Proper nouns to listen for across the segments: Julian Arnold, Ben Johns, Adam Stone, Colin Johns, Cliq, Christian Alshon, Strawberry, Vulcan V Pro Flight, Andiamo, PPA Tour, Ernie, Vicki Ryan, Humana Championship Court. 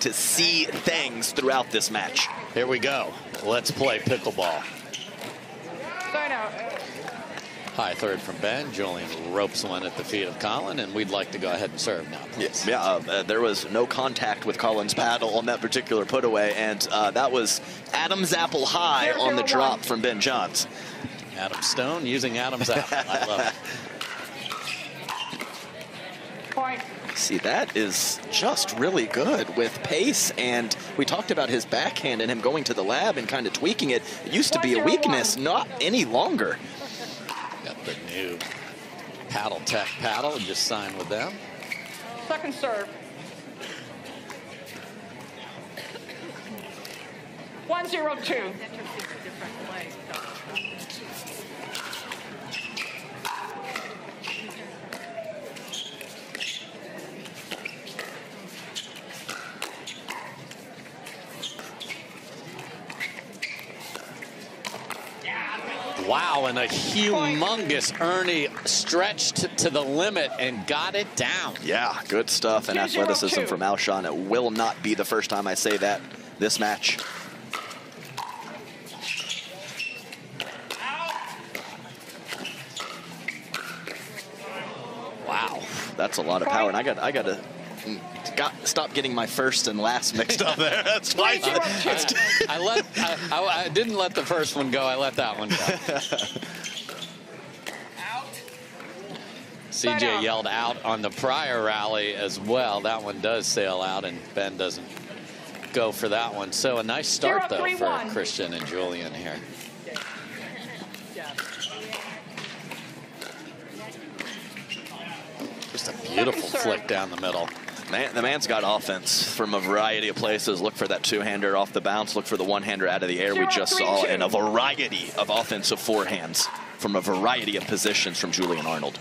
to see things throughout this match. Here we go. Let's play pickleball. High third from Ben. Julian ropes one at the feet of Colin, and we'd like to go ahead and serve now. Yes. Yeah, there was no contact with Colin's paddle on that particular put away, and that was Adam's apple high on the drop from Ben Johns. Adam Stone using Adam's apple. I love it. Point. See, that is just really good with pace, and we talked about his backhand and him going to the lab and kind of tweaking it. It used to be a weakness, not any longer. Got the new paddle tech paddle, just signed with them. Second serve. One, zero, two. Wow, and a humongous Ernie stretched to the limit and got it down. Yeah, good stuff and athleticism from Alshon. It will not be the first time I say that this match. Wow, that's a lot of power, and I got to stop getting my first and last mixed up there. That's twice. I didn't let the first one go. I let that one go. Out. CJ yelled out on the prior rally as well. That one does sail out, and Ben doesn't go for that one. So a nice start, though, for Christian and Julian here. Just a beautiful flick down the middle. The man's got offense from a variety of places. Look for that two-hander off the bounce. Look for the one-hander out of the air we just saw. And a variety of offensive forehands from a variety of positions from Julian Arnold.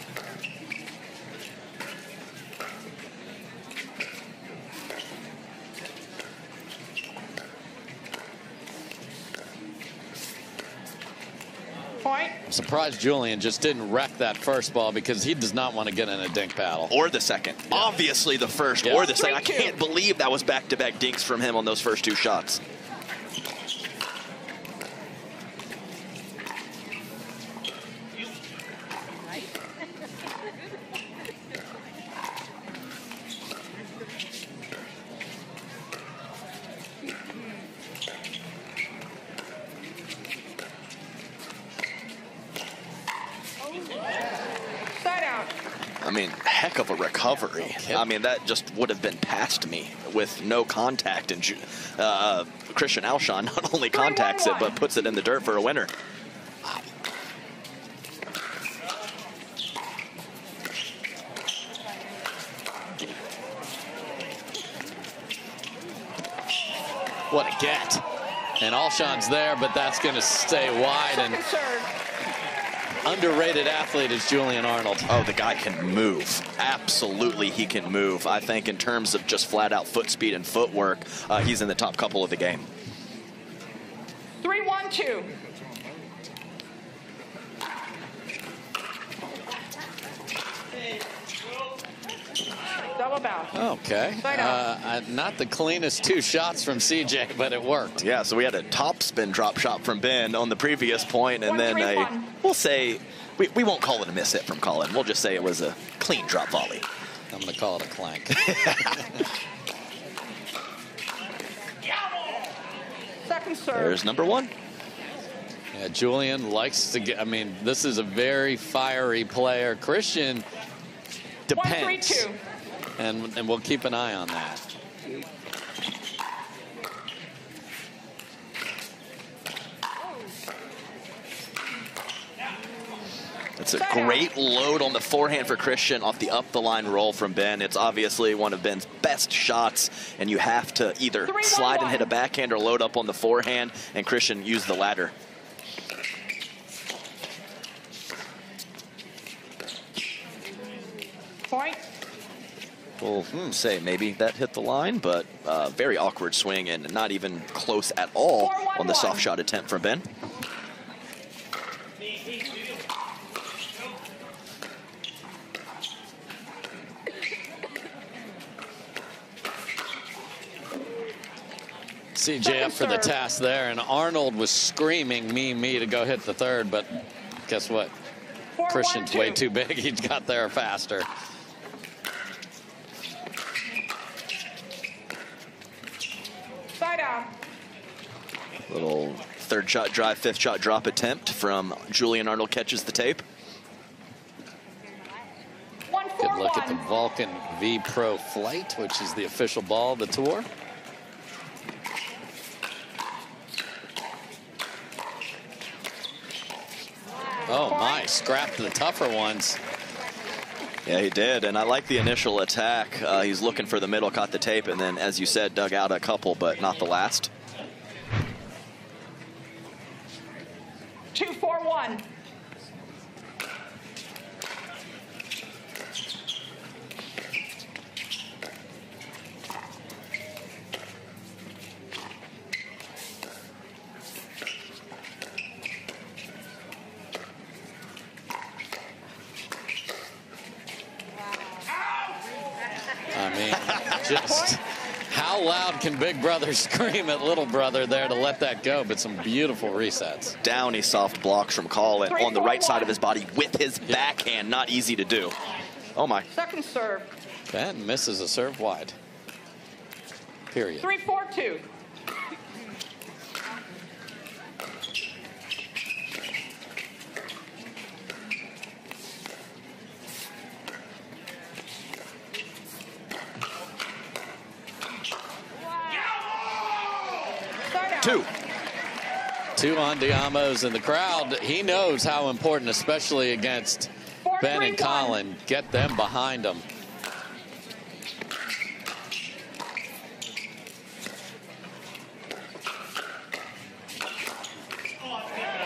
I'm surprised Julian just didn't wreck that first ball because he does not want to get in a dink paddle. Or the second. Yeah. Obviously the first or the second. I can't believe that was back-to-back dinks from him on those first two shots. I mean, heck of a recovery. I mean, that just would have been past me with no contact. And Christian Alshon not only contacts it, but puts it in the dirt for a winner. Wow. What a get. And Alshon's there, but that's going to stay wide. And underrated athlete is Julian Arnold. Oh, the guy can move. Absolutely, he can move. I think in terms of just flat-out foot speed and footwork, he's in the top couple of the game. 3-1-2. Double bounce. Okay. Not the cleanest two shots from CJ, but it worked. Yeah, so we had a top spin drop shot from Ben on the previous point, and we'll say, we won't call it a miss hit from Colin. We'll just say it was a clean drop volley. I'm going to call it a clank. Second serve. There's number one. Yeah, Julian likes to get, I mean, this is a very fiery player. Christian depends. 1-3-2. And we'll keep an eye on that. It's a great load on the forehand for Christian off the up-the-line roll from Ben. It's obviously one of Ben's best shots, and you have to either slide and hit a backhand or load up on the forehand, and Christian used the latter. Point. We'll say maybe that hit the line, but very awkward swing and not even close at all on the soft shot attempt from Ben. CJ up for the task there, and Arnold was screaming me to go hit the third, but guess what? Christian's way too big. He got there faster. Side out. Little third shot drive, fifth shot drop attempt from Julian Arnold catches the tape. Good look at the Vulcan V Pro Flight, which is the official ball of the tour. Oh my, scrapped the tougher ones. Yeah, he did, and I like the initial attack. He's looking for the middle, caught the tape, and then, as you said, dug out a couple, but not the last. 2-4-1. Just how loud can Big Brother scream at Little Brother there to let that go? But some beautiful resets. Downy soft blocks from Colin on the right side of his body with his backhand. Not easy to do. Oh, my. Second serve. Ben misses a serve wide. Period. 3-4-2. Two Andiamo's in the crowd. He knows how important, especially against Ben and Colin. Get them behind him.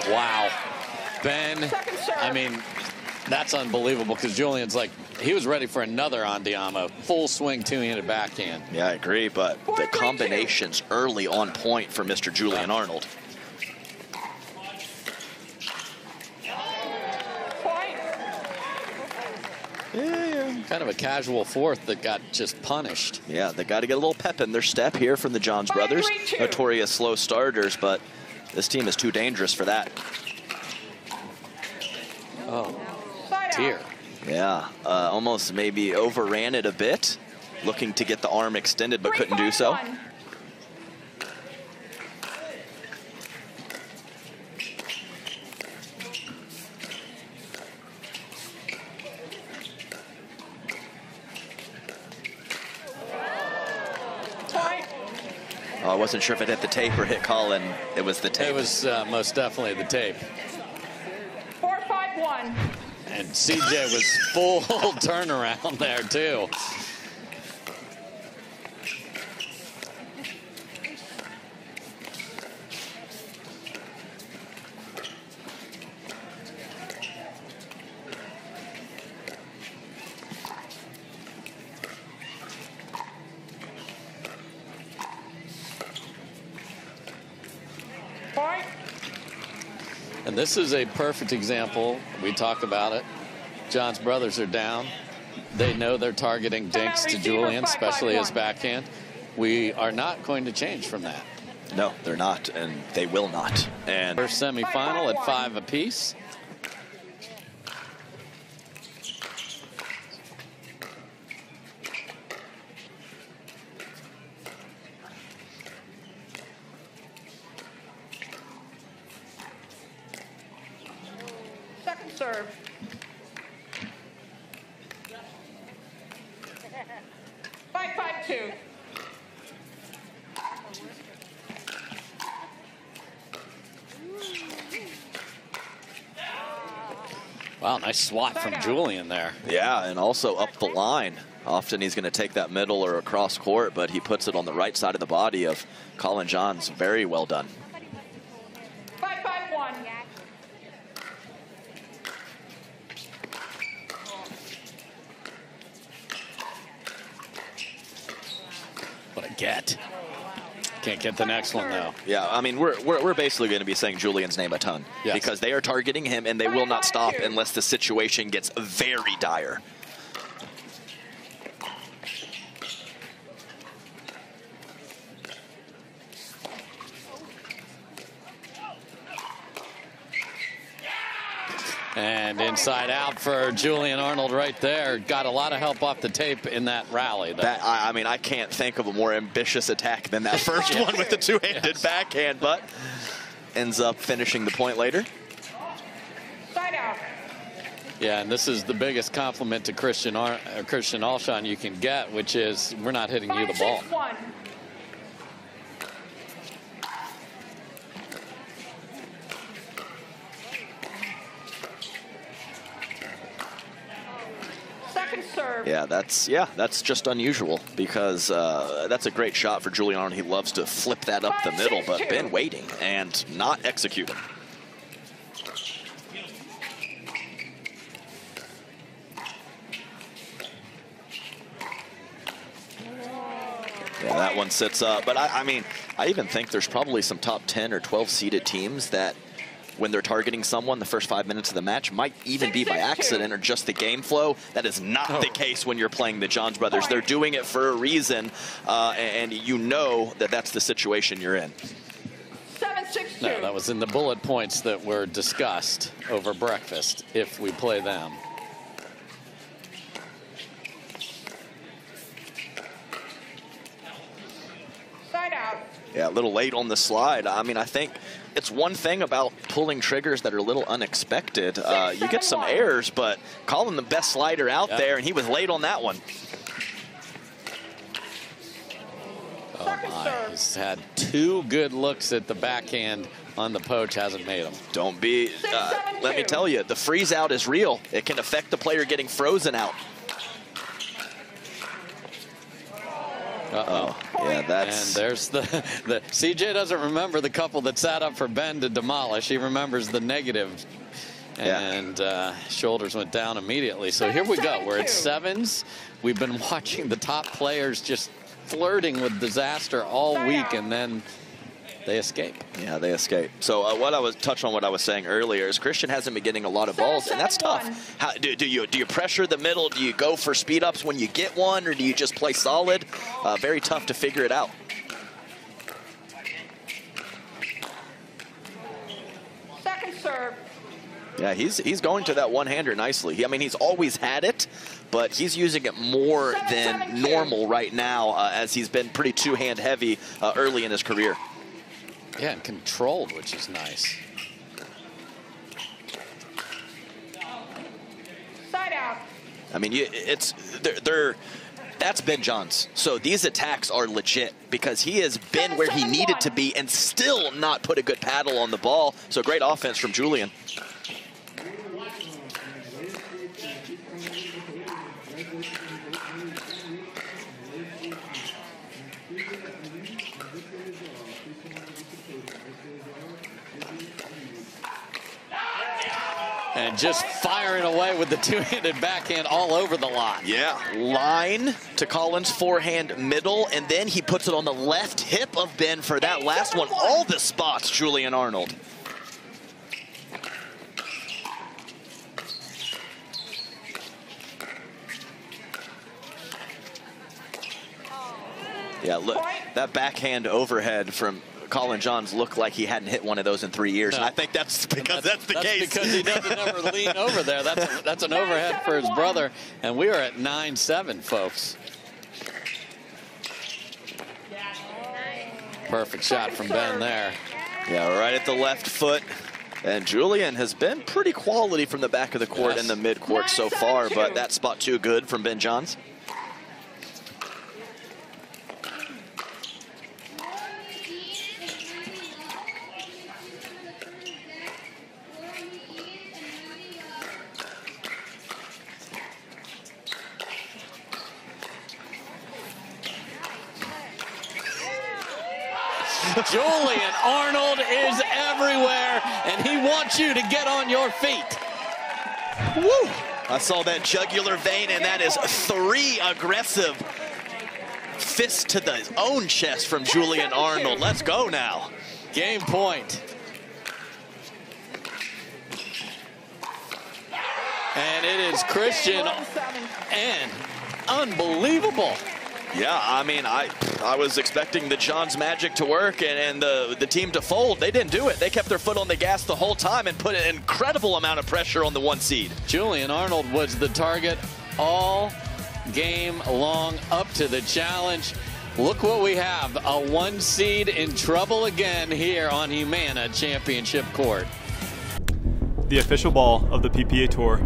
Wow. Ben, I mean, that's unbelievable because Julian's like, he was ready for another Andiamo. Full swing, two-handed backhand. Yeah, I agree, but the combinations early on point for Mr. Julian Arnold. Kind of a casual fourth that got just punished. Yeah, they got to get a little pep in their step here from the Johns brothers. Notorious slow starters, but this team is too dangerous for that. Oh, dear. Yeah, almost maybe overran it a bit, looking to get the arm extended, but couldn't do so. I wasn't sure if it hit the tape or hit Colin. It was the tape. It was most definitely the tape. 4-5-1. And CJ was full turnaround there, too. And this is a perfect example. We talk about it. Johns brothers are down. They know they're targeting dinks to Julian, especially his backhand. We are not going to change from that. No, they're not, and they will not. And first semifinal at 5 apiece. Serve. Five, 5-2. Wow, nice swat from Julian there. Yeah, and also up the line. Often he's going to take that middle or across court, but he puts it on the right side of the body of Colin Johns. Very well done. Get. Can't get the next one, though. Yeah, I mean, we're basically going to be saying Julian's name a ton. Yes. Because they are targeting him, and they will not stop unless the situation gets very dire. And inside out for Julian Arnold right there. Got a lot of help off the tape in that rally. That, I mean, I can't think of a more ambitious attack than that first one with the two-handed backhand, but ends up finishing the point later. Yeah, and this is the biggest compliment to Christian Alshon you can get, which is we're not hitting you the ball. 5-6-1. Yeah, that's just unusual because that's a great shot for Julian Arnold. He loves to flip that up the middle, but been waiting and not executing. Yeah, that one sits up, but I mean, I even think there's probably some top 10 or 12 seeded teams that when they're targeting someone, the first 5 minutes of the match might even be by accident or just the game flow. That is not the case when you're playing the Johns brothers. They're doing it for a reason, and you know that that's the situation you're in. 7-6-2. No, that was in the bullet points that were discussed over breakfast, if we play them. Side out. Yeah, a little late on the slide. I mean, I think it's one thing about pulling triggers that are a little unexpected. You get some errors, but Colin the best slider out there, and he was late on that one. Oh my, he's had two good looks at the backhand on the poach, hasn't made them. Don't be, let me tell you, the freeze out is real. It can affect the player getting frozen out. Uh-oh. Yeah, that's... And there's the... CJ doesn't remember the couple that sat up for Ben to demolish. He remembers the negative. And shoulders went down immediately. So here we go. We're at sevens. We've been watching the top players just flirting with disaster all week, and then they escape. Yeah, they escape. So what I was touching on what I was saying earlier is Christian hasn't been getting a lot of balls, and that's tough. How, do you pressure the middle? Do you go for speed ups when you get one, or do you just play solid? Very tough to figure it out. Second serve. Yeah, he's going to that one-hander nicely. I mean, he's always had it, but he's using it more than normal right now, as he's been pretty two-hand heavy early in his career. Yeah, and controlled, which is nice. Side out. I mean, that's Ben Johns. So these attacks are legit because he has been where he needed to be and still not put a good paddle on the ball. So great offense from Julian. And just firing away with the two-handed backhand all over the lot. Yeah, line to Colin's forehand middle, and then he puts it on the left hip of Ben for that last one. All the spots, Julian Arnold. Yeah, look, that backhand overhead from Colin Johns looked like he hadn't hit one of those in 3 years. No. And I think that's because that's the case. Because he doesn't ever lean over there. That's an overhead for his brother. And we are at 9-7, folks. Perfect shot from Ben there. Yeah, right at the left foot. And Julian has been pretty quality from the back of the court and the mid-court so far, but that spot too good from Ben Johns. Julian Arnold is everywhere, and he wants you to get on your feet. Woo! I saw that jugular vein, and that is three aggressive fists to the own chest from Julian Arnold. Let's go now. Game point. And it is Christian. And unbelievable. Yeah, I mean, I was expecting the Johns magic to work and the team to fold. They didn't do it. They kept their foot on the gas the whole time and put an incredible amount of pressure on the one seed. Julian Arnold was the target all game long up to the challenge. Look what we have, a one seed in trouble again here on Humana Championship Court. The official ball of the PPA Tour.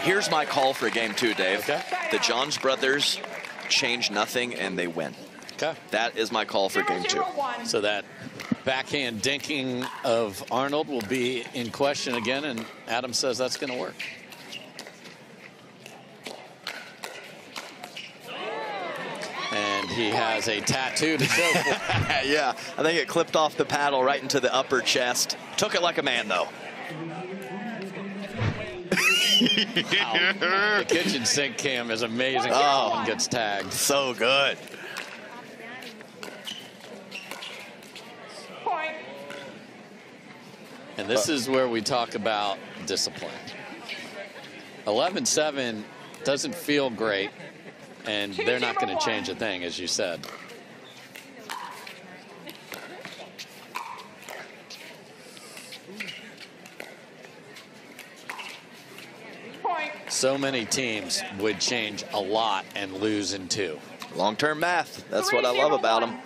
Here's my call for game 2, Dave. Okay. The Johns brothers change nothing and they win. Okay. That is my call for game 2. So that backhand dinking of Arnold will be in question again, and Adam says that's going to work. And he has a tattoo to show for. Yeah, I think it clipped off the paddle right into the upper chest. Took it like a man, though. Wow. The kitchen sink cam is amazing. Oh, and gets tagged. So good. Point. And this is where we talk about discipline. 11-7 doesn't feel great, and they're not going to change a thing, as you said. So many teams would change a lot and lose in 2. Long-term math. That's what I love about them.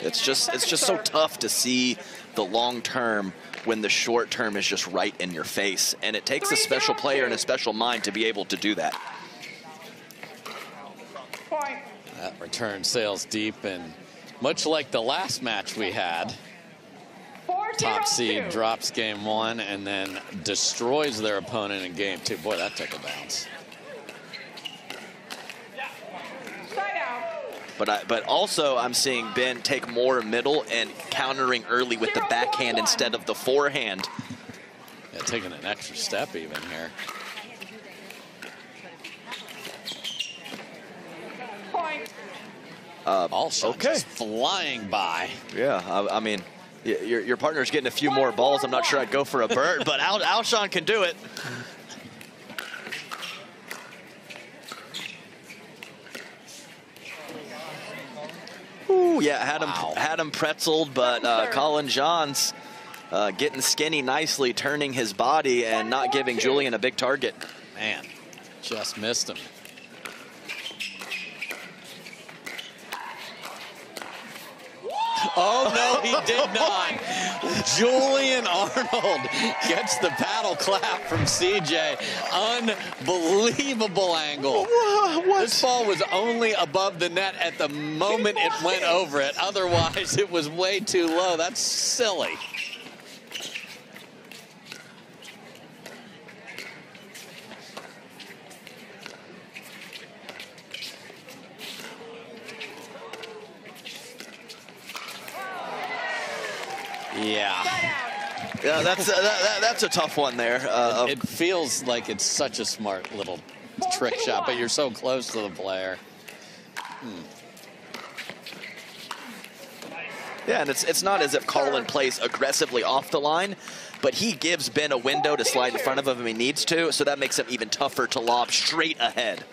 It's just so tough to see the long-term when the short-term is just right in your face. And it takes a special player and a special mind to be able to do that. That return sails deep, and much like the last match we had, top seed drops game 1 and then destroys their opponent in game 2. Boy, that took a bounce. But also I'm seeing Ben take more middle and countering early with the backhand instead of the forehand. Yeah, taking an extra step even here. Also, just flying by. Yeah, I mean, your partner's getting a few more balls. I'm not sure I'd go for a bird, but Alshon can do it. Ooh, yeah, had him pretzeled, but Colin Johns getting skinny nicely, turning his body and not giving Julian a big target. Man, just missed him. Oh, no, he did not. Julian Arnold gets the paddle clap from CJ. Unbelievable angle. What? This ball was only above the net at the moment it went over it. Otherwise, it was way too low. That's silly. Yeah, yeah, that's a tough one there. It feels like it's such a smart little trick shot, but you're so close to the player. Yeah, and it's not as if Colin plays aggressively off the line, but he gives Ben a window to slide in front of him if he needs to, so that makes him even tougher to lob straight ahead.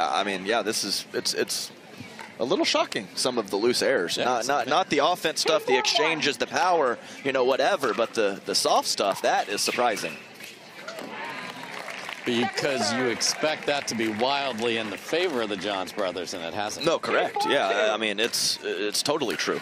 I mean, yeah, this is it's a little shocking, some of the loose errors. Yeah, not the offense stuff, the exchanges, the power, you know, whatever, but the soft stuff, that is surprising. Because you expect that to be wildly in the favor of the Johns brothers, and it hasn't. No, correct. Yeah, I mean, it's totally true.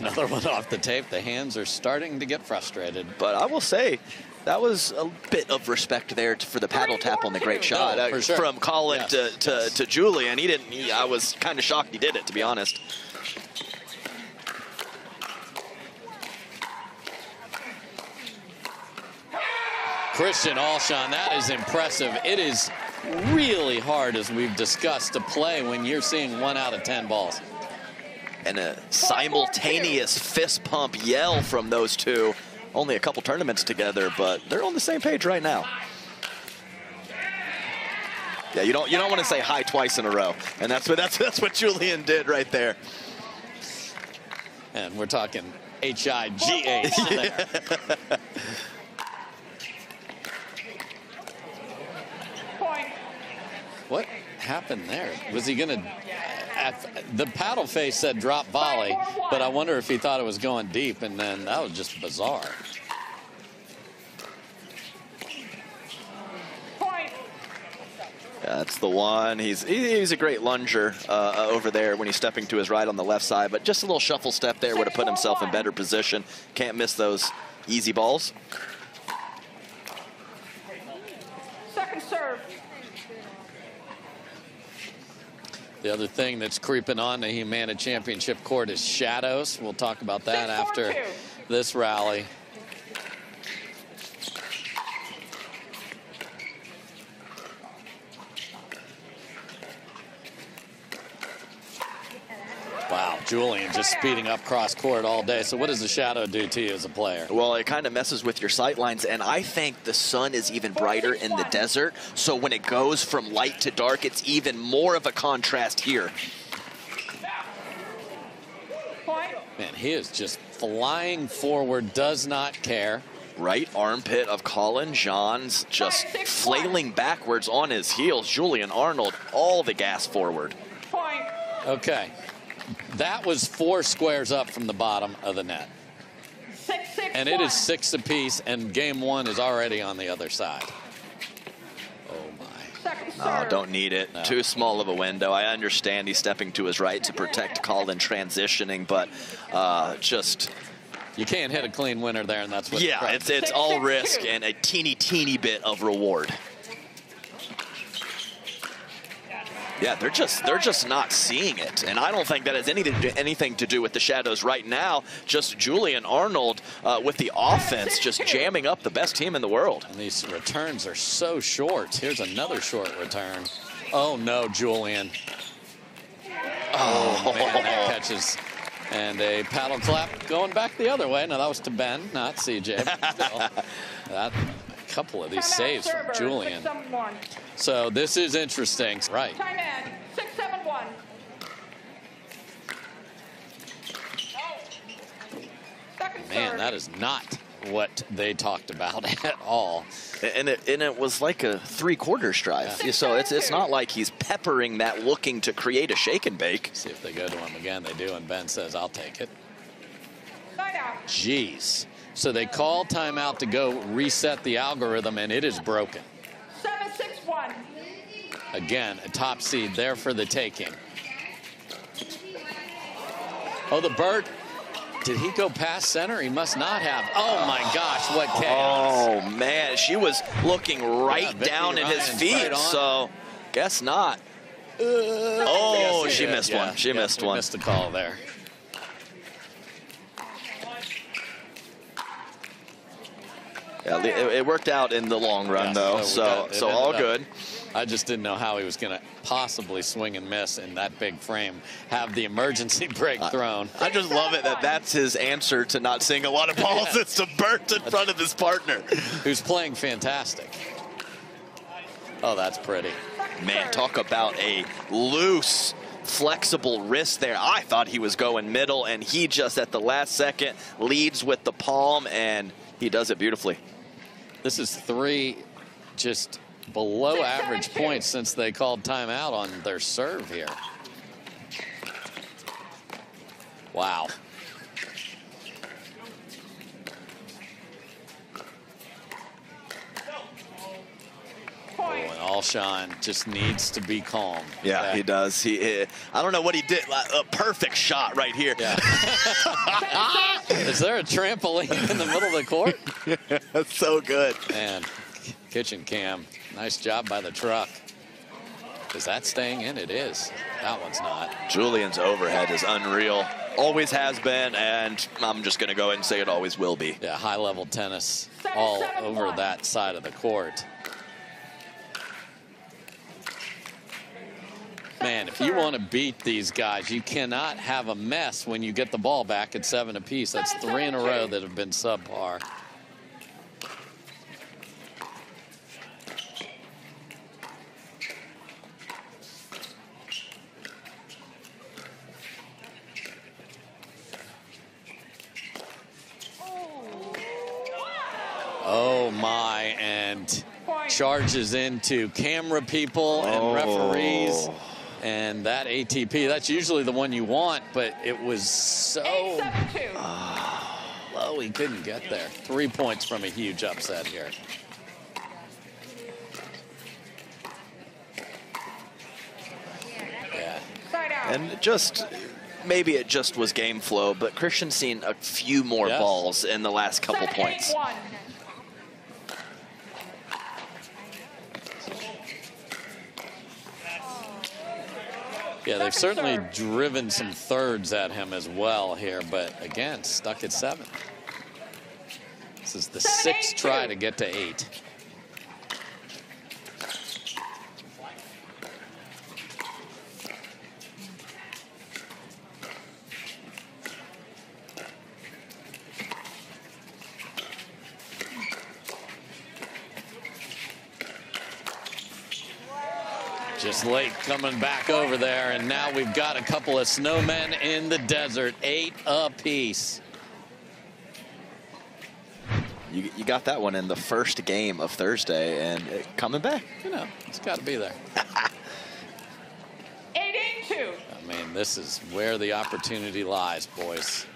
No another one off the tape. The hands are starting to get frustrated. But I will say, that was a bit of respect there for the paddle tap on the great shot. No, sure. From Colin to Julian. He didn't, I was kind of shocked he did it, to be honest. Christian Alshon, that is impressive. It is really hard, as we've discussed, to play when you're seeing 1 out of 10 balls. And a simultaneous fist pump yell from those two. Only a couple tournaments together, but they're on the same page right now. Yeah, you don't want to say hi twice in a row, and that's what Julian did right there. And we're talking H-I-G-H there. What happened there? Was he going to... The paddle face said drop volley, but I wonder if he thought it was going deep, and then that was just bizarre. Yeah, that's the one. He's a great lunger over there when he's stepping to his right on the left side, but just a little shuffle step there would have put himself in better position. Can't miss those easy balls. Second serve. The other thing that's creeping on the Humana Championship Court is shadows. We'll talk about that after this rally. Wow, Julian just speeding up cross-court all day. So what does the shadow do to you as a player? Well, it kind of messes with your sight lines, and I think the sun is even brighter in the desert, so when it goes from light to dark, it's even more of a contrast here. Man, he is just flying forward, does not care. Right armpit of Colin Johns just flailing backwards on his heels. Julian Arnold, all the gas forward. Okay. That was 4 squares up from the bottom of the net. And it is 6 apiece, and game 1 is already on the other side. Oh, my. Oh, don't need it. No. Too small of a window. I understand he's stepping to his right to protect Colin transitioning, but just... You can't hit a clean winner there, and that's what... Yeah, it's all risk and a teeny, teeny bit of reward. Yeah, they're just not seeing it, and I don't think that has anything to do with the shadows right now. Just Julian Arnold with the offense, just jamming up the best team in the world. And these returns are so short. Here's another short return. Oh no, Julian! Oh man, that catches. And a paddle clap going back the other way. Now that was to Ben, not CJ. But still, that. Couple of these saves from Julian. So this is interesting. Right. Time in. 6-7-1. Man, that is not what they talked about at all. And it was like a three-quarters drive. Yeah. So it's not like he's peppering that looking to create a shake and bake. See if they go to him again. They do, and Ben says, I'll take it. Jeez. So they call timeout to go reset the algorithm, and it is broken. 7-6-1. Again, a top seed there for the taking. Oh, the bird. Did he go past center? He must not have. Oh, my gosh, what chaos. Oh, man, she was looking right down at his feet, so guess not. Oh, she missed one. She missed one. Missed the call there. Yeah, it worked out in the long run, though, so all good. I just didn't know how he was going to possibly swing and miss in that big frame, have the emergency break thrown. I just love it that that's his answer to not seeing a lot of balls. Yeah. It's to burst in front of his partner. Who's playing fantastic. Oh, that's pretty. Man, talk about a loose, flexible wrist there. I thought he was going middle, and he just at the last second leads with the palm, and he does it beautifully. This is 3 just below average points since they called timeout on their serve here. Wow. Oh, and all Alshon just needs to be calm. Yeah, he does. I don't know what he did. A perfect shot right here. Yeah. Is there a trampoline in the middle of the court? That's so good. Man, kitchen cam. Nice job by the truck. Is that staying in? It is. That one's not. Julian's overhead is unreal. Always has been, and I'm just going to go ahead and say it always will be. Yeah, high-level tennis all over that side of the court. Man, if you want to beat these guys, you cannot have a mess when you get the ball back at 7 apiece. That's 3 in a row that have been subpar. Oh, my, and charges into camera people and referees. And that ATP, that's usually the one you want, but it was so low he couldn't get there. 3 points from a huge upset here. Yeah. And just... maybe it just was game flow, but Christian's seen a few more balls in the last couple points. Yeah, they've certainly driven some thirds at him as well here, but again, stuck at 7. This is the 6th try to get to 8. Just late coming back over there, and now we've got a couple of snowmen in the desert, 8 apiece. You got that one in the first game of Thursday, and coming back. You know, it's got to be there. 8-2. I mean, this is where the opportunity lies, boys.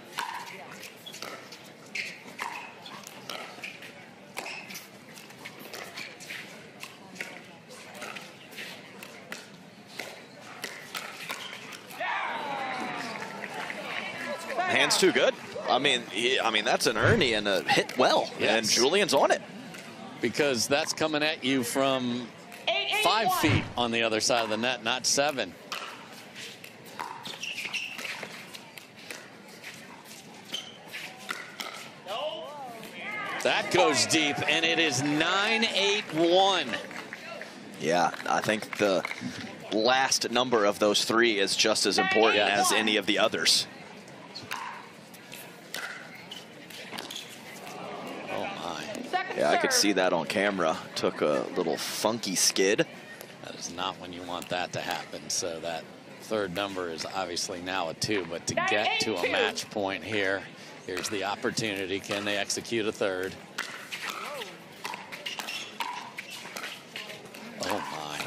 Hands too good. I mean that's an Ernie and a hit well, and Julian's on it. Because that's coming at you from 5 feet on the other side of the net, not 7. That goes deep, and it is 9-8-1. Yeah, I think the last number of those 3 is just as important as any of the others. Yeah, I could see that on camera. Took a little funky skid. That is not when you want that to happen. So that third number is obviously now a 2. But to get to a match point here, here's the opportunity. Can they execute a third? Oh,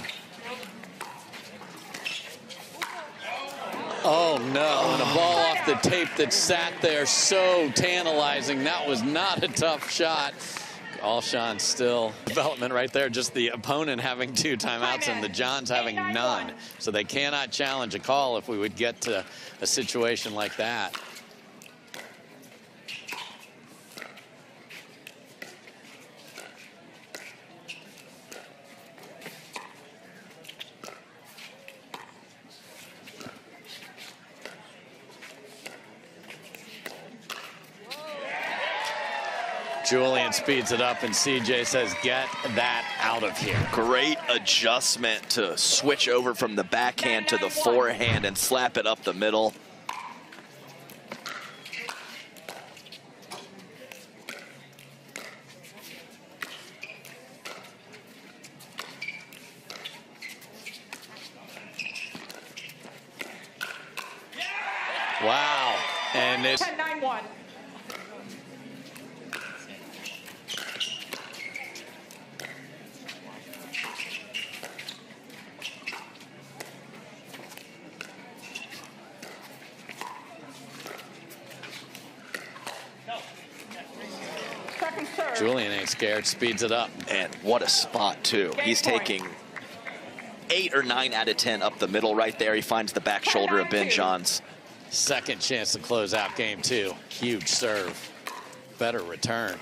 my. Oh, no. And a ball off the tape that sat there so tantalizing. That was not a tough shot. Alshon still development right there, just the opponent having 2 timeouts and the Johns having none. So they cannot challenge a call if we would get to a situation like that. Julian speeds it up, and CJ says, get that out of here. Great adjustment to switch over from the backhand to the forehand and slap it up the middle. Wow. And it's 10-9-1. Julian ain't scared, speeds it up. And what a spot, too. He's taking 8 or 9 out of 10 up the middle right there. He finds the back shoulder of Ben Johns. Second chance to close out game two. Huge serve. Better return.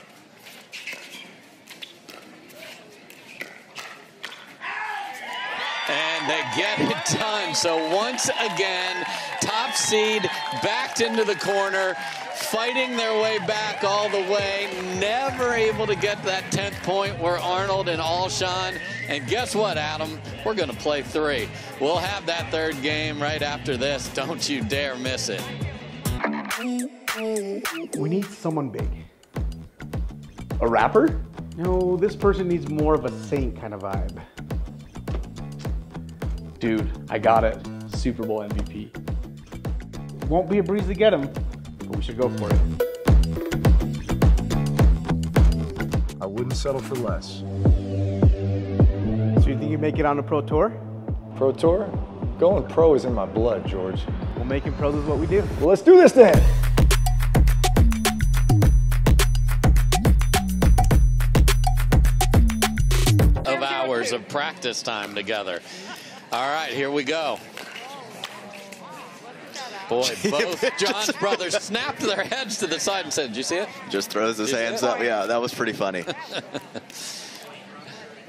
And they get it done. So once again, top seed backed into the corner, fighting their way back all the way, never able to get that 10th point where Arnold and Alshon. And guess what, Adam? We're going to play 3. We'll have that third game right after this. Don't you dare miss it. We need someone big. A rapper? No, this person needs more of a Saint kind of vibe. Dude, I got it. Super Bowl MVP. Won't be a breeze to get him, but we should go for it. I wouldn't settle for less. So you think you make it on a pro tour? Pro tour? Going pro is in my blood, George. Well, making pros is what we do. Well, let's do this then. Of hours of practice time together. All right, here we go. Boy, both Johns brothers snapped their heads to the side and said, did you see it? Just throws his hands up. Yeah, that was pretty funny.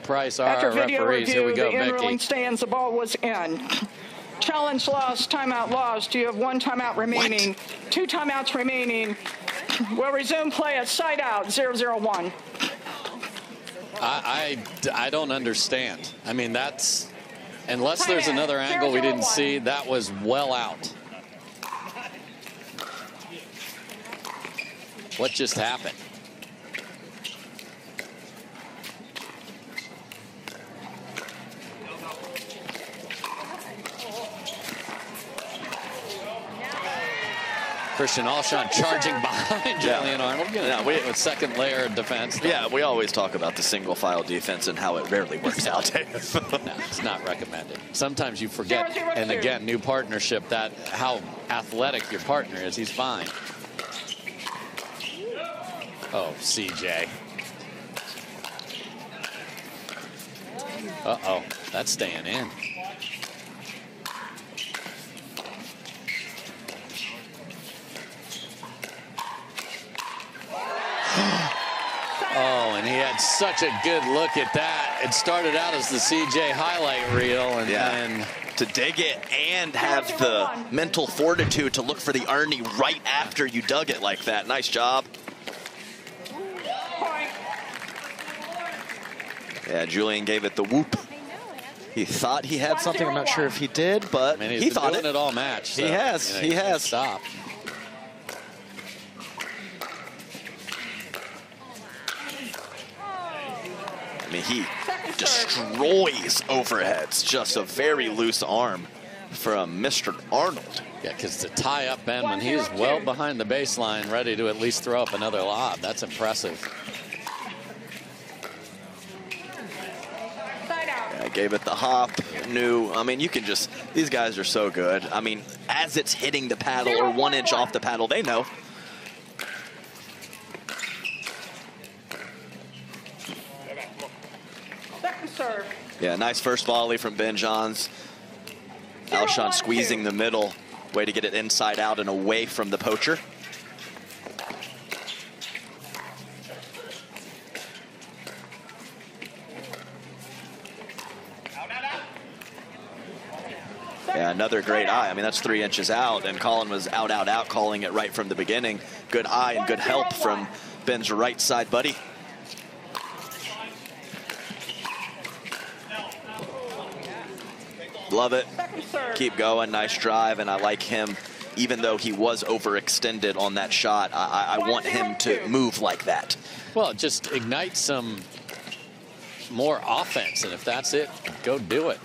Price, our referees. Here we go, Becky. After video review, the end ruling stands. The ball was in. Challenge lost, timeout lost. You have 1 timeout remaining. What? 2 timeouts remaining. We'll resume play at side out, 0-0-1. I don't understand. I mean, that's... Unless there's another angle we didn't see, that was well out. What just happened? Christian Alshon charging behind Julian Arnold. Yeah, we have a second layer of defense. Yeah, we always talk about the single file defense and how it rarely works out. No, it's not recommended. Sometimes you forget, and again, new partnership, that how athletic your partner is. He's fine. Oh, CJ. Uh-oh, that's staying in. Oh, and he had such a good look at that. It started out as the CJ highlight reel, and then to dig it and have the mental fortitude to look for the Arnie right after you dug it like that. Nice job. Yeah, Julian gave it the whoop. He thought he had something. I'm not sure if he did, but I mean, he thought it all match. So, he has. You know, he has. Stop. I mean, he destroys overheads. Just a very loose arm from Mr. Arnold. Yeah, because to tie up Ben when he is well behind the baseline, ready to at least throw up another lob, that's impressive. Yeah, gave it the hop, knew. I mean, you can just, these guys are so good. I mean, as it's hitting the paddle or 1 inch off the paddle, they know. Serve. Yeah, nice first volley from Ben Johns. Alshon squeezing the middle. Way to get it inside out and away from the poacher. Yeah, another great eye. I mean, that's 3 inches out, and Colin was out, out, out, calling it right from the beginning. Good eye and good help from Ben's right side buddy. Love it. Keep going. Nice drive. And I like him. Even though he was overextended on that shot, I want him to move like that. Well, just ignite some more offense. And if that's it, go do it.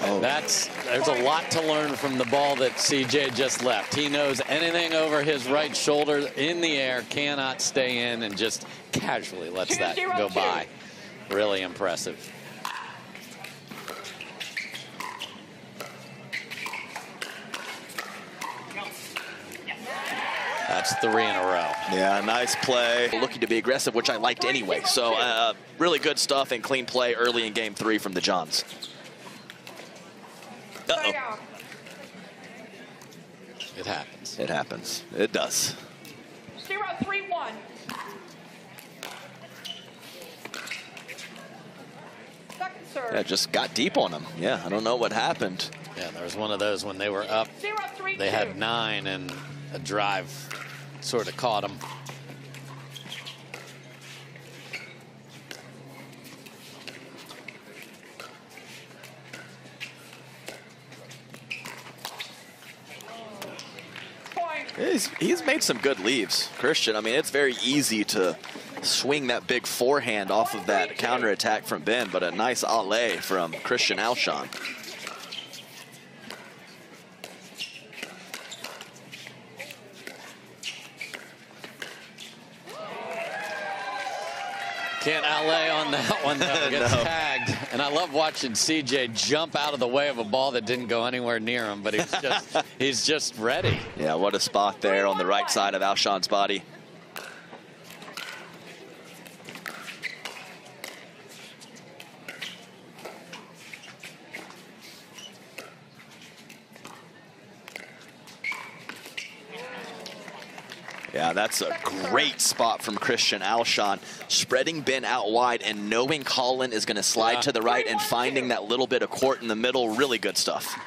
Oh, There's a lot to learn from the ball that CJ just left. He knows anything over his right shoulder in the air cannot stay in and just casually lets that go by. Really impressive. That's three in a row. Yeah, nice play. Looking to be aggressive, which I liked anyway. So really good stuff and clean play early in game three from the Johns. Uh-oh. It happens. It happens. It does. 0-3-1. Second serve. Yeah, just got deep on him. Yeah, I don't know what happened. Yeah, there was one of those when they were up. 0-3-2. They had 9 and a drive sort of caught him. He's made some good leaves, Christian. I mean, it's very easy to swing that big forehand off of that counterattack from Ben, but a nice alley from Christian Alshon. Can't alley on that one, though. Gets tagged. And I love watching CJ jump out of the way of a ball that didn't go anywhere near him, but he's just, he's just ready. Yeah, what a spot there on the right side of Alshon's body. Yeah, that's a great spot from Christian Alshon, spreading Ben out wide and knowing Colin is going to slide to the right and finding that little bit of court in the middle. Really good stuff.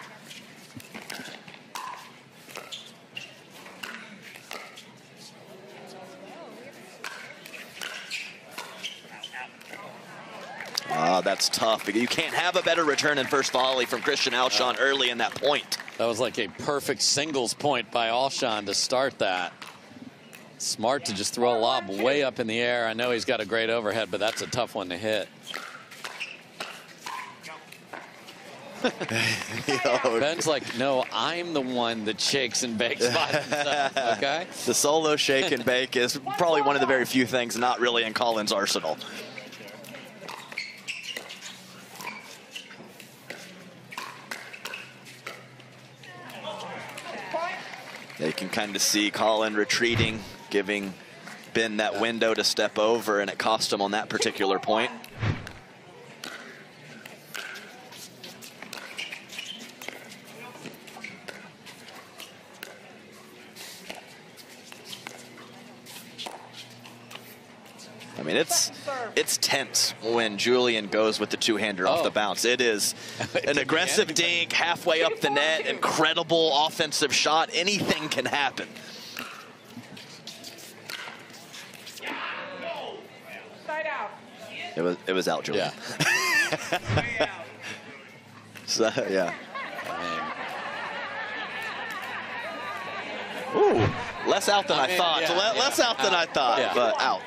Oh, that's tough. You can't have a better return in first volley from Christian Alshon early in that point. That was like a perfect singles point by Alshon to start that. Smart to just throw a lob way up in the air. I know he's got a great overhead, but that's a tough one to hit. Ben's like, no, I'm the one that shakes and bakes by himself, okay? The solo shake and bake is probably one of the very few things not really in Colin's arsenal. They can kind of see Colin retreating, giving Ben that window to step over, and it cost him on that particular point. I mean, it's tense when Julian goes with the two-hander off the bounce. It is an aggressive dink halfway up the net, incredible offensive shot. Anything can happen. Side out. It was out, Julian. Yeah. So, yeah. Ooh, less out than I thought. Yeah, less out than I thought, but out.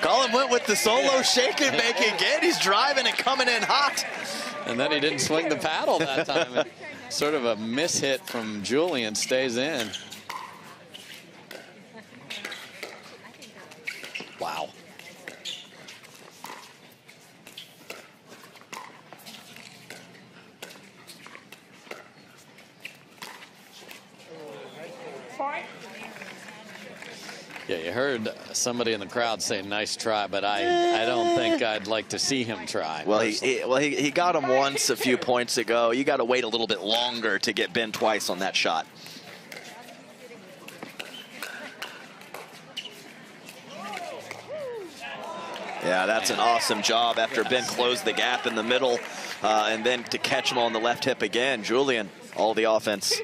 Colin went with the solo shake and bake again. He's driving and coming in hot. And then he didn't swing the paddle that time. And sort of a mishit from Julian stays in. Wow. Yeah, you heard somebody in the crowd say nice try, but I don't think I'd like to see him try. Well, he got him once a few points ago. You got to wait a little bit longer to get Ben twice on that shot. Yeah, that's an awesome job after Ben closed the gap in the middle, and then to catch him on the left hip again. Julian, all the offense.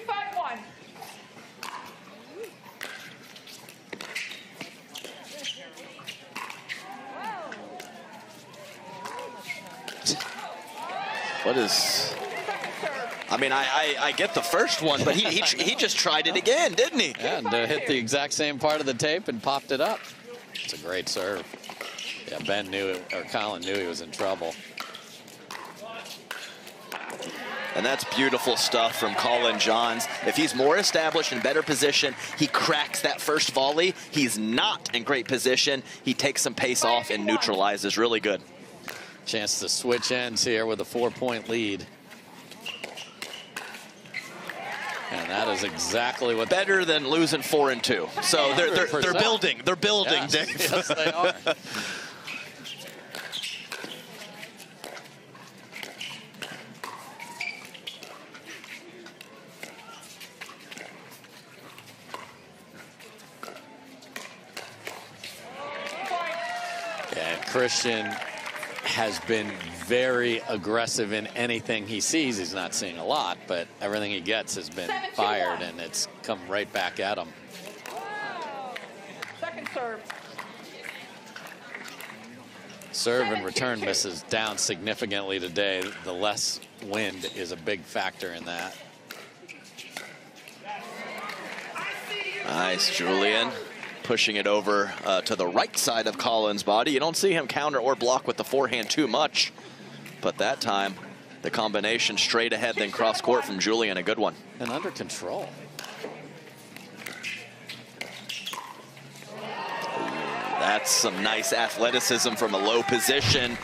What is, I mean, I get the first one, but he just tried it again, didn't he? And hit the exact same part of the tape and popped it up. It's a great serve. Yeah, Ben knew it, or Colin knew he was in trouble. And that's beautiful stuff from Colin Johns. If he's more established and better position, he cracks that first volley. He's not in great position. He takes some pace off and neutralizes. Really good. Chance to switch ends here with a 4-point lead. And that is exactly what... Better than losing 4 and 2. So they're building. They're building, yes, Dave. Yes, they are. Christian has been very aggressive in anything he sees. He's not seeing a lot, but everything he gets has been fired, and it's come right back at him. Wow. Second serve. Serve and return misses down significantly today. The less wind is a big factor in that. Nice, Julian. Pushing it over to the right side of Colin's body. You don't see him counter or block with the forehand too much, but that time the combination straight ahead then cross court from Julian, a good one. And under control. That's some nice athleticism from a low position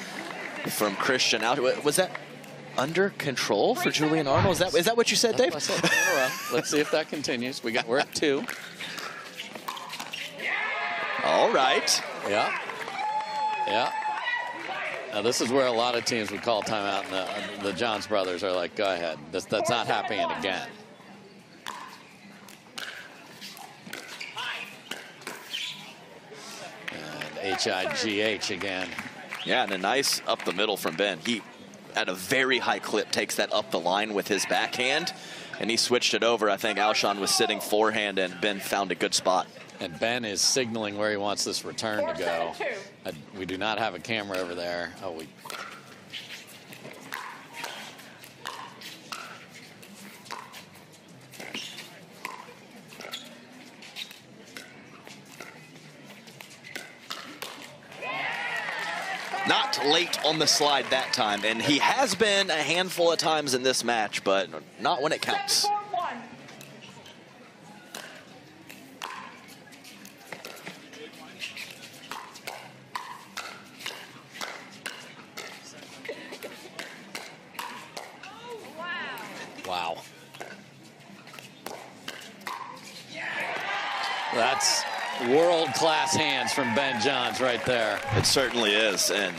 from Christian. Was that under control for Julian Arnold? Is that what you said, Dave? Let's see if that continues. We're at 2. All right. Yeah. Yeah. Now, this is where a lot of teams would call timeout, and the Johns brothers are like, go ahead. That's not happening again. And HIGH again. Yeah, and a nice up the middle from Ben. He, at a very high clip, takes that up the line with his backhand, and he switched it over. I think Alshon was sitting forehand, and Ben found a good spot. And Ben is signaling where he wants this return to go. We do not have a camera over there. Oh, we. Not late on the slide that time. And he has been a handful of times in this match, but not when it counts. Wow. That's world-class hands from Ben Johns right there. It certainly is. And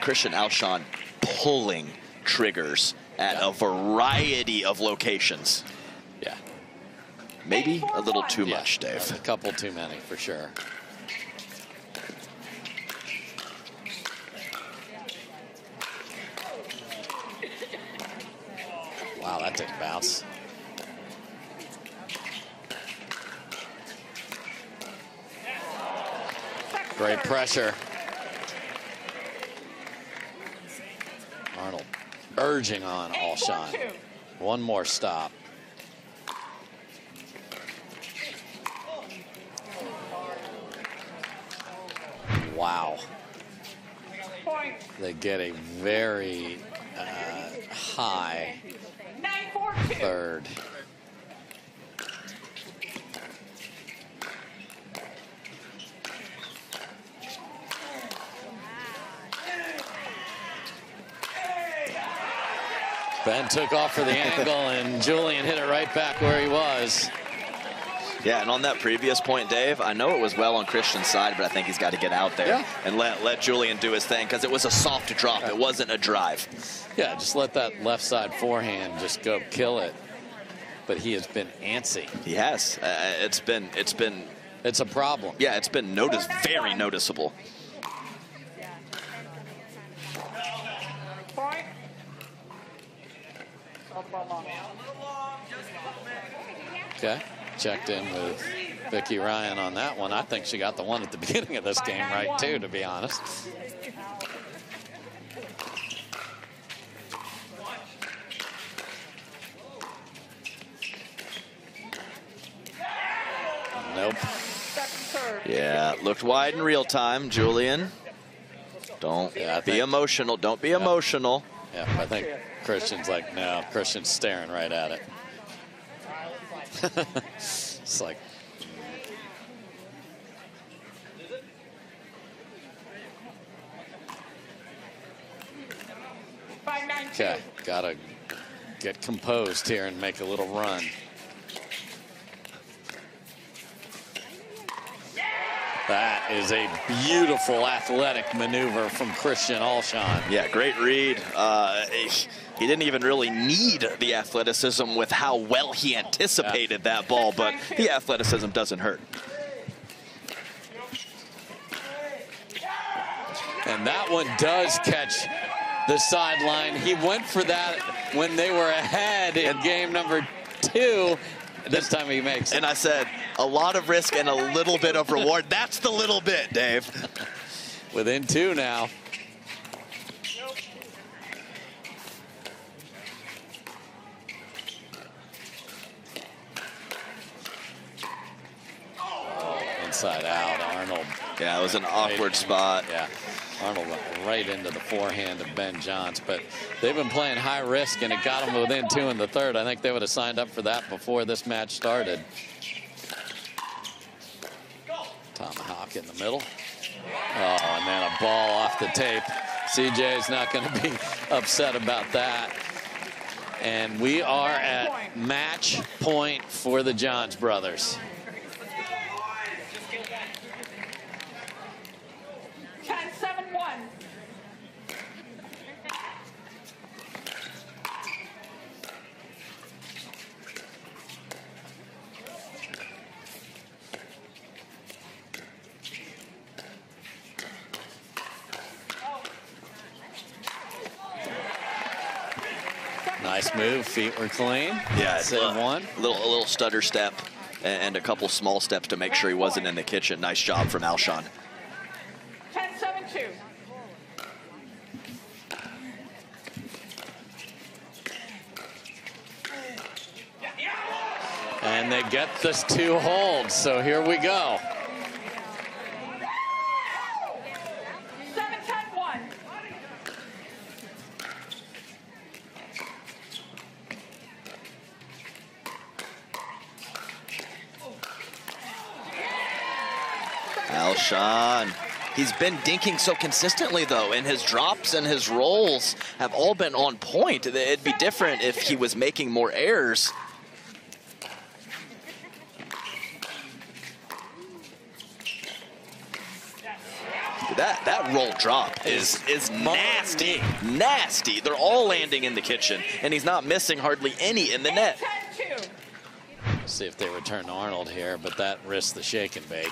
Christian Alshon pulling triggers at a variety of locations. Yeah. Maybe a little too much, Dave. A couple too many, for sure. Wow, that didn't bounce. Great pressure. Arnold urging on Alshon. One more stop. Wow. They get a very high third. Ben took off for the angle, and Julian hit it right back where he was. Yeah, and on that previous point, Dave, I know it was well on Christian's side, but I think he's got to get out there and let Julian do his thing, because it was a soft drop. It wasn't a drive. Yeah, just let that left side forehand just go kill it. But he has been antsy. He has. It's a problem. Yeah, it's been very noticeable. Point. Okay. Checked in with Vicki Ryan on that one. I think she got the one at the beginning of this game right, too, to be honest. Nope. Yeah, looked wide in real time, Julian. Don't be emotional. Don't be emotional. Yeah, I think Christian's like, no, Christian's staring right at it. It's like. Okay, gotta get composed here and make a little run. That is a beautiful athletic maneuver from Christian Alshon. Yeah, great read. He didn't even really need the athleticism with how well he anticipated that ball, but the athleticism doesn't hurt. And that one does catch the sideline. He went for that when they were ahead in game number 2. This time he makes it. And I said, a lot of risk and a little bit of reward. That's the little bit, Dave. Within 2 now. Oh, inside out, Arnold. Yeah, it was an awkward spot. Yeah, Arnold went right into the forehand of Ben Johns, but they've been playing high risk, and it got them within 2 in the 3rd. I think they would have signed up for that before this match started. Tomahawk in the middle. Oh, and then a ball off the tape. CJ's not going to be upset about that. And we are at match point for the Johns brothers. Nice move, feet were clean. Yeah, save one. A little stutter step and a couple small steps to make sure he wasn't in the kitchen. Nice job from Alshon. 10-7-2. And they get this 2 holds, so here we go. Alshon, he's been dinking so consistently though, and his drops and his rolls have all been on point. It'd be different if he was making more errors. That roll drop is nasty, nasty. They're all landing in the kitchen, and he's not missing hardly any in the net. Let's see if they return Arnold here, but that risks the shake and bake.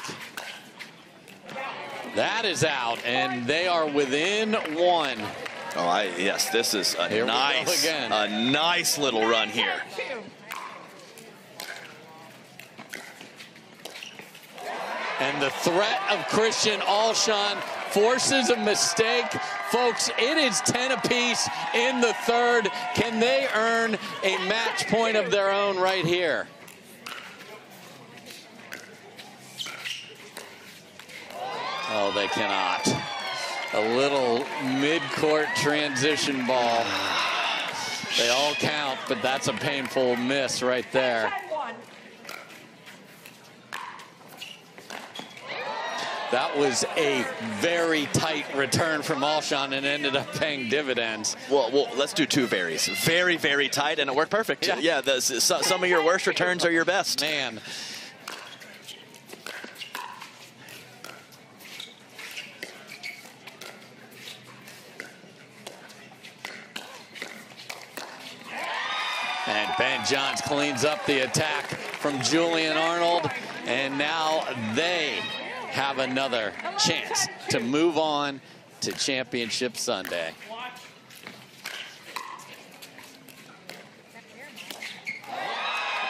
That is out, and they are within 1. Oh, yes, this is a nice little run here. And the threat of Christian Alshon forces a mistake. Folks, it is 10 apiece in the 3rd. Can they earn a match point of their own right here? Oh, they cannot. A little mid-court transition ball. They all count, but that's a painful miss right there. That was a very tight return from Alshon and ended up paying dividends. Well, let's do 2 varies. Very, very tight, and it worked perfect. Yeah, some of your worst returns are your best. Man. And Ben Johns cleans up the attack from Julian Arnold. And now they have another chance to move on to Championship Sunday.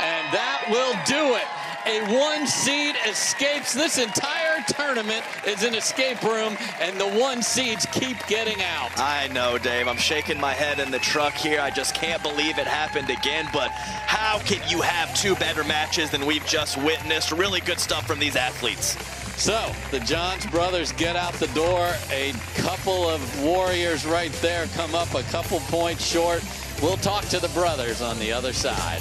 And that will do it. a one seed escapes. This entire tournament is an escape room, and the one seeds keep getting out. I know, Dave. I'm shaking my head in the truck here. I just can't believe it happened again, but how can you have two better matches than we've just witnessed? Really good stuff from these athletes. So the Johns brothers get out the door. A couple of warriors right there come up a couple points short. We'll talk to the brothers on the other side.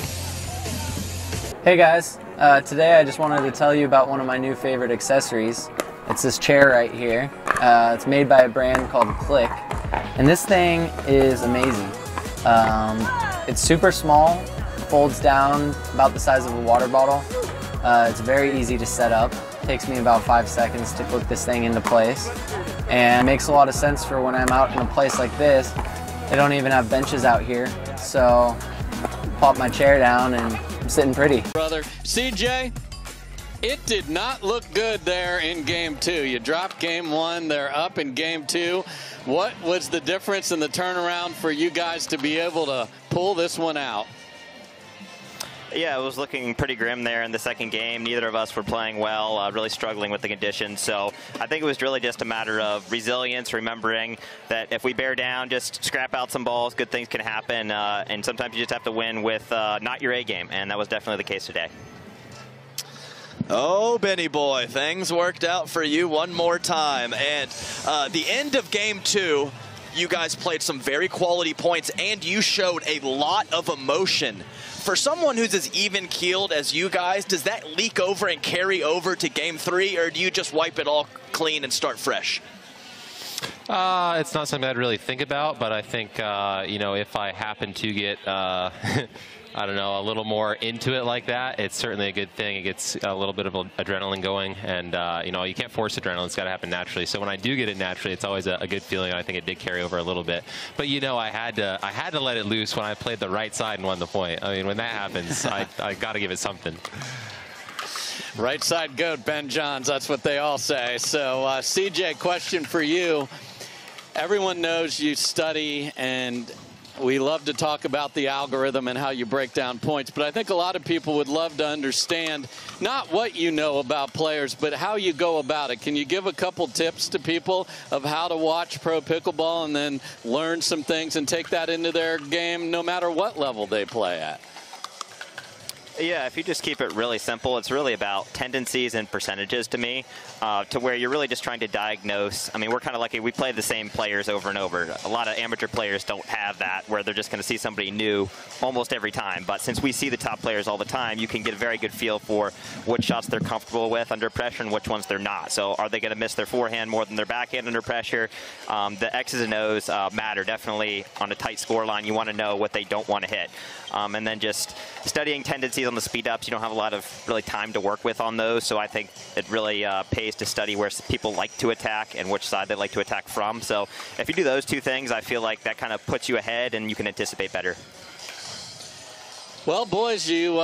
Hey guys, today I just wanted to tell you about one of my new favorite accessories. It's this chair right here. It's made by a brand called Cliq, and this thing is amazing. It's super small, folds down about the size of a water bottle. It's very easy to set up. It takes me about 5 seconds to click this thing into place, and it makes a lot of sense for when I'm out in a place like this. They don't even have benches out here, so pop my chair down and sitting pretty. Brother CJ, it did not look good there in game 2. You dropped game 1, they're up in game 2. What was the difference in the turnaround for you guys to be able to pull this one out? Yeah, it was looking pretty grim there in the second game. Neither of us were playing well, really struggling with the conditions. So I think it was really just a matter of resilience, remembering that if we bear down, just scrap out some balls, good things can happen. And sometimes you just have to win with not your A game. And that was definitely the case today. Oh, Benny boy, things worked out for you one more time. And the end of game 2, you guys played some very quality points, and you showed a lot of emotion. For someone who's as even-keeled as you guys, does that leak over and carry over to game 3, or do you just wipe it all clean and start fresh? It's not something I'd really think about, but I think, you know, if I happen to get, I don't know, a little more into it like that, it's certainly a good thing. It gets a little bit of adrenaline going, and, you know, you can't force adrenaline. It's got to happen naturally. So when I do get it naturally, it's always a good feeling, and I think it did carry over a little bit. But, you know, I had to let it loose when I played the right side and won the point. I mean, when that happens, I got to give it something. Right side goat, Ben Johns, that's what they all say. So, CJ, question for you. Everyone knows you study, and we love to talk about the algorithm and how you break down points, but I think a lot of people would love to understand not what you know about players, but how you go about it. Can you give a couple tips to people of how to watch pro pickleball and then learn some things and take that into their game no matter what level they play at? Yeah, if you just keep it really simple, it's really about tendencies and percentages to me, to where you're really just trying to diagnose. I mean, we're kind of lucky. We play the same players over and over. A lot of amateur players don't have that, where they're just going to see somebody new almost every time. But since we see the top players all the time, you can get a very good feel for what shots they're comfortable with under pressure and which ones they're not. So are they going to miss their forehand more than their backhand under pressure? The X's and O's matter. Definitely on a tight scoreline, you want to know what they don't want to hit. And then just studying tendencies on the speed-ups. You don't have a lot of really time to work with on those, so I think it really pays to study where people like to attack and which side they like to attack from. So if you do those two things, I feel like that kind of puts you ahead and you can anticipate better. Well, boys, you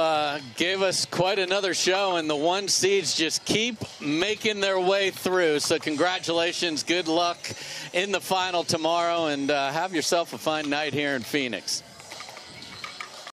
gave us quite another show, and the one seeds just keep making their way through. So congratulations, good luck in the final tomorrow, and have yourself a fine night here in Phoenix.